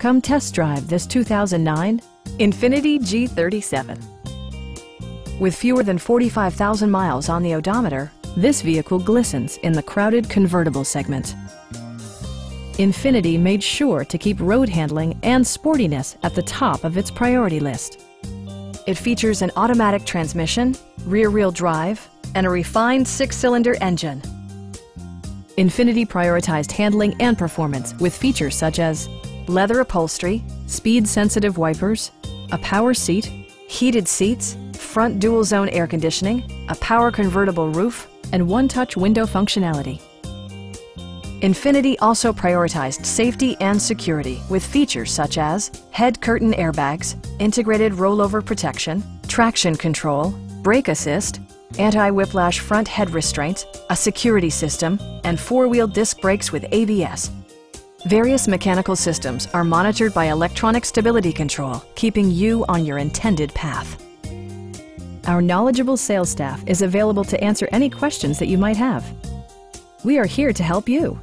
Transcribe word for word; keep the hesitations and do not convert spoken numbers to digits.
Come test drive this two thousand nine Infiniti G thirty-seven. With fewer than forty-five thousand miles on the odometer, this vehicle glistens in the crowded convertible segment. Infiniti made sure to keep road handling and sportiness at the top of its priority list. It features an automatic transmission, rear-wheel drive, and a refined six-cylinder engine. Infiniti prioritized handling and performance with features such as leather upholstery, speed-sensitive wipers, a power seat, heated seats, front dual-zone air conditioning, a power convertible roof, and one-touch window functionality. Infiniti also prioritized safety and security with features such as head curtain airbags, integrated rollover protection, traction control, brake assist, anti-whiplash front head restraints, a security system, and four-wheel disc brakes with A B S. Various mechanical systems are monitored by electronic stability control, keeping you on your intended path. Our knowledgeable sales staff is available to answer any questions that you might have. We are here to help you.